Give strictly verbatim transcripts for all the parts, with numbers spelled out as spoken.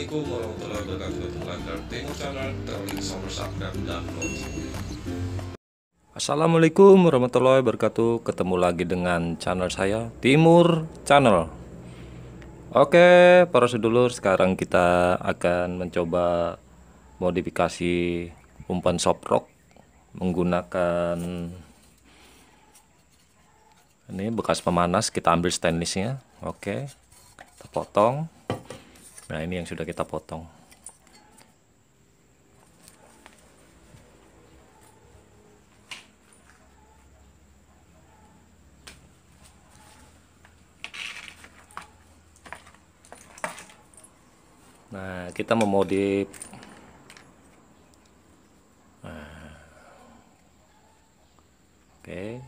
Assalamualaikum warahmatullahi wabarakatuh. Like dan Timur Channel, terlink sama subscribe dan like. Assalamualaikum warahmatullahi wabarakatuh. Ketemu lagi dengan channel saya, Timur Channel. Oke, para sedulur, sekarang kita akan mencoba modifikasi umpan shof frog menggunakan ini bekas pemanas. Kita ambil stainlessnya. Oke, kita potong. Nah, ini yang sudah kita potong. Nah, kita memodif. Nah. Oke.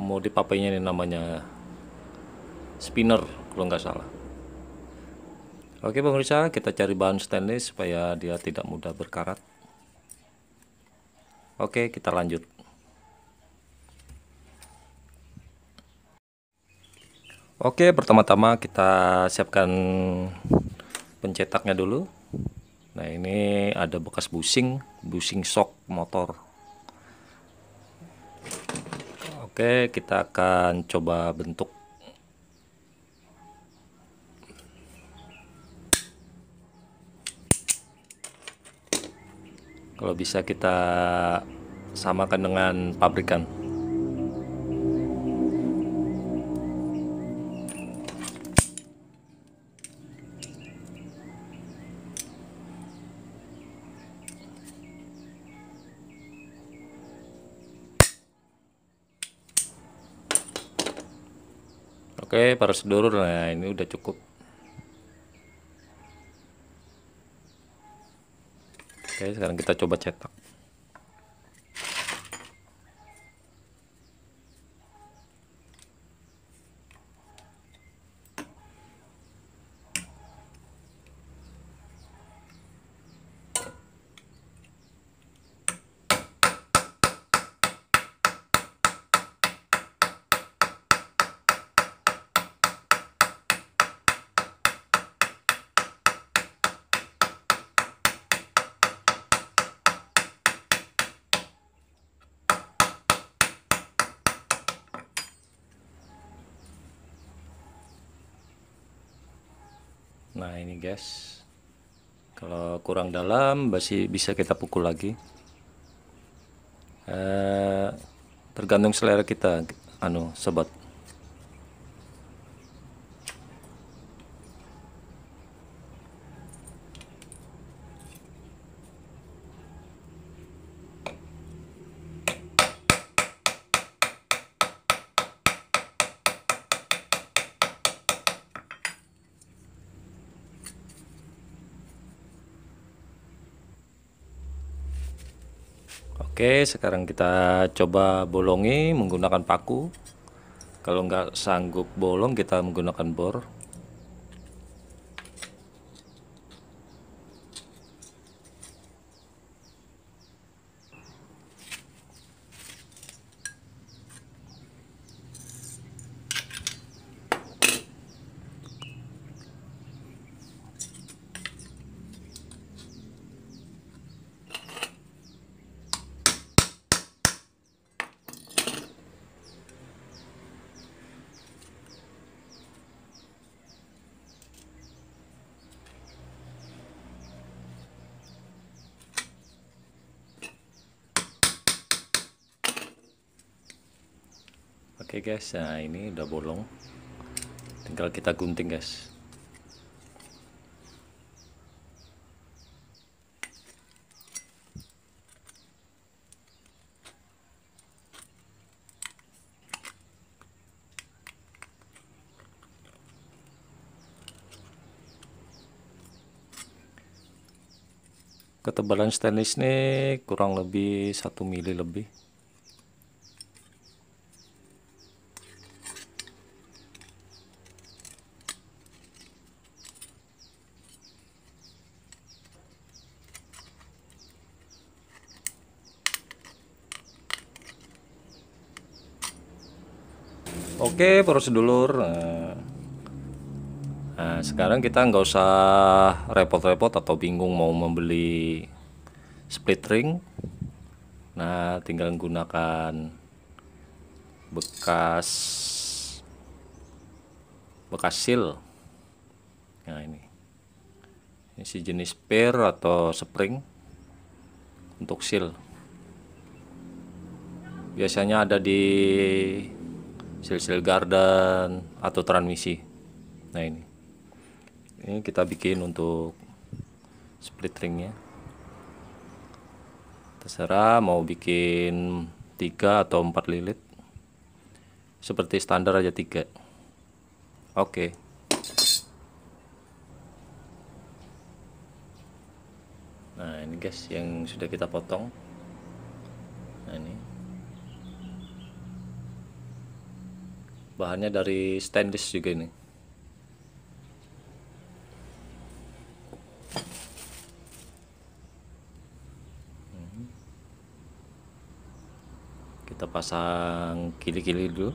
Modif apanya ini, namanya spinner kalau nggak salah. Oke pemirsa, kita cari bahan stainless supaya dia tidak mudah berkarat. Oke, kita lanjut. Oke, pertama-tama kita siapkan pencetaknya dulu. Nah, ini ada bekas bushing bushing shock motor. Oke, kita akan coba bentuk. Kalau bisa kita samakan dengan pabrikan. Oke, para sedulur, nah ini udah cukup. Oke, sekarang kita coba cetak. Nah, ini guys, kalau kurang dalam masih bisa kita pukul lagi, eh, tergantung selera kita, anu sobat. Oke, sekarang kita coba bolongi menggunakan paku. Kalau nggak sanggup bolong, kita menggunakan bor. Oke guys, nah ini udah bolong, tinggal kita gunting guys. Ketebalan stainless nih kurang lebih satu mili lebih. Oke, prosedur. Nah, sekarang kita nggak usah repot-repot atau bingung mau membeli split ring. Nah, tinggal gunakan bekas bekas seal. Nah, ini ini sejenis spare atau spring untuk seal. Biasanya ada di seal-seal garden atau transmisi. Nah, ini ini kita bikin untuk split ringnya. Terserah mau bikin tiga atau empat lilit, seperti standar aja tiga. Oke. Nah, ini guys yang sudah kita potong. Nah, ini bahannya dari stainless juga ini. Kita pasang kili-kili dulu.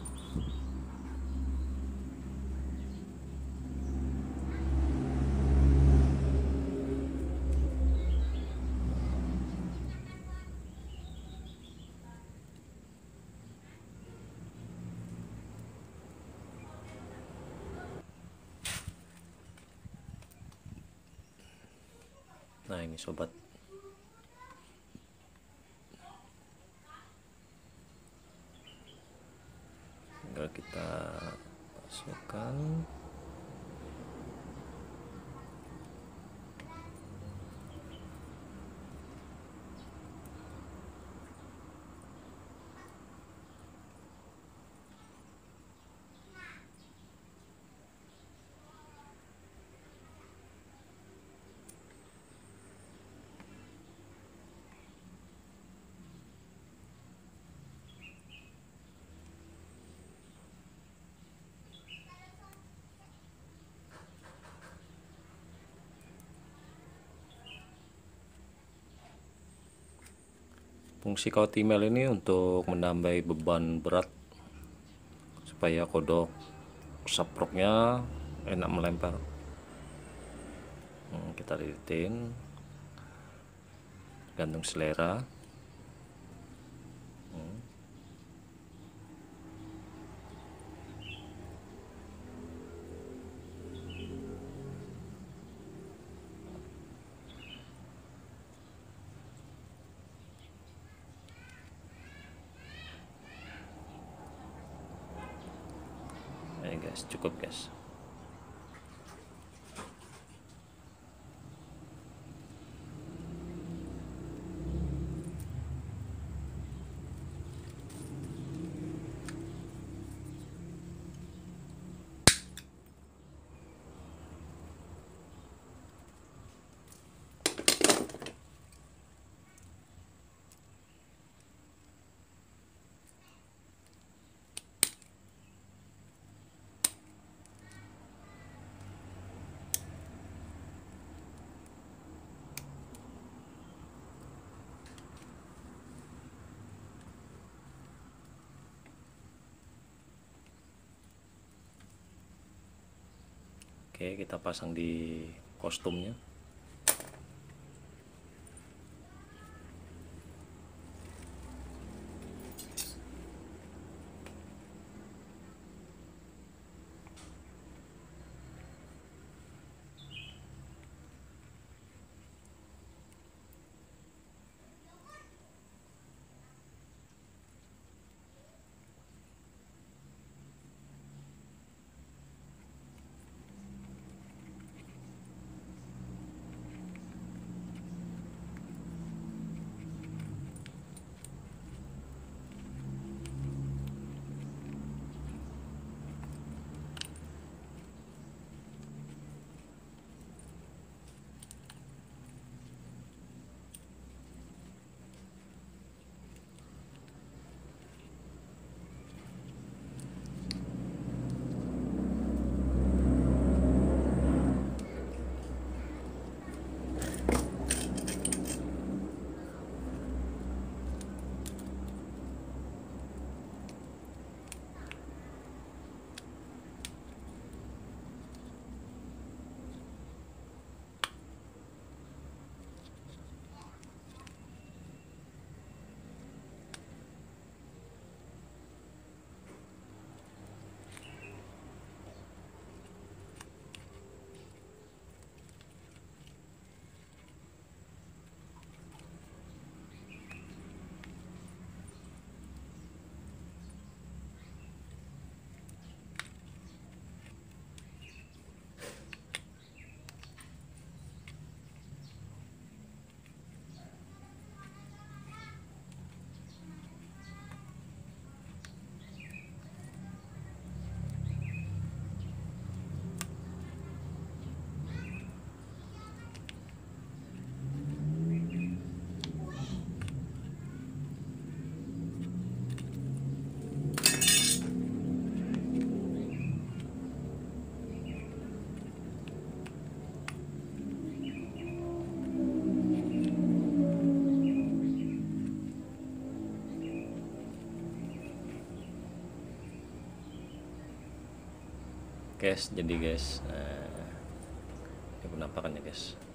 Nah, ini sobat, tinggal kita masukkan. Fungsi kotimel ini untuk menambah beban berat supaya kodok saproknya enak melempar. Hmm, kita lilitin, gantung selera. Hmm. Guys, cukup guys. Oke, kita pasang di kostumnya. guys, jadi guys, nah, ini penampakannya guys.